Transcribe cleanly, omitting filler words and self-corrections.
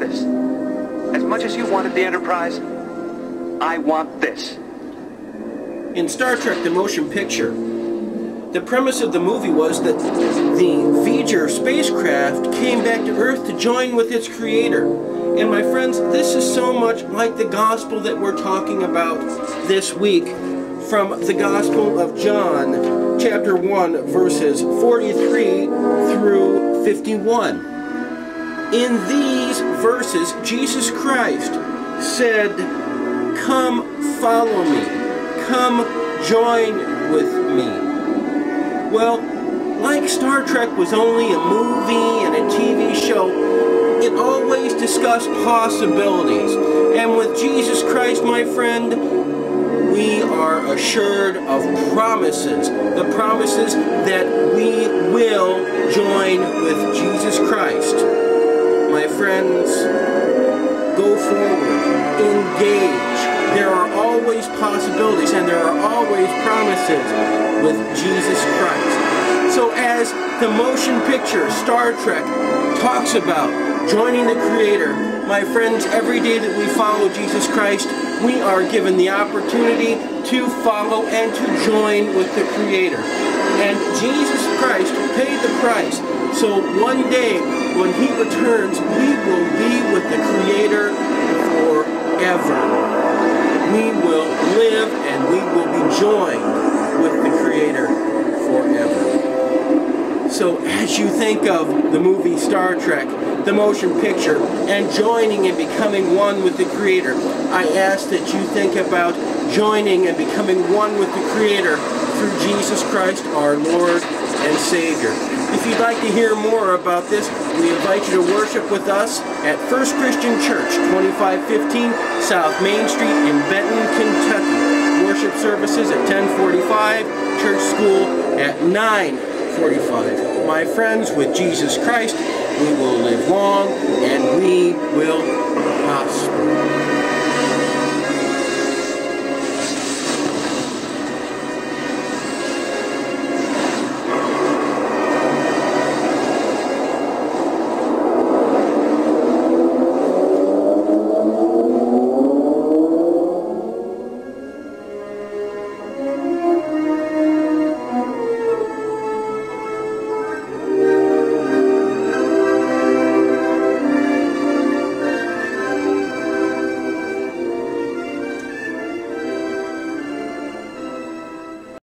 this. As much as you wanted the Enterprise, I want this. In Star Trek, the motion picture, the premise of the movie was that the V'ger spacecraft came back to Earth to join with its creator. And my friends, this is so much like the gospel that we're talking about this week from the Gospel of John, chapter 1, verses 43 through 51. In these verses, Jesus Christ said, "Come follow me, come join with me." Well, like Star Trek was only a movie and a TV show, it always discussed possibilities. And with Jesus Christ, my friend, we are assured of promises, the promises that we will join with Jesus Christ. My friends, go forward, engage. There are always possibilities and there are always promises with Jesus Christ. So as the motion picture Star Trek talks about joining the Creator, my friends, every day that we follow Jesus Christ, we are given the opportunity to follow and to join with the Creator. And Jesus Christ paid the price. So one day, when He returns, we will be with the Creator forever. We will live and we will be joined with the Creator forever. So as you think of the movie Star Trek, the motion picture, and joining and becoming one with the Creator, I ask that you think about joining and becoming one with the Creator through Jesus Christ, our Lord and Savior. If you'd like to hear more about this, we invite you to worship with us at First Christian Church, 2515 South Main Street in Benton, Kentucky. Worship services at 10:45, church school at 9:45. My friends, with Jesus Christ, we will live long and we will prosper.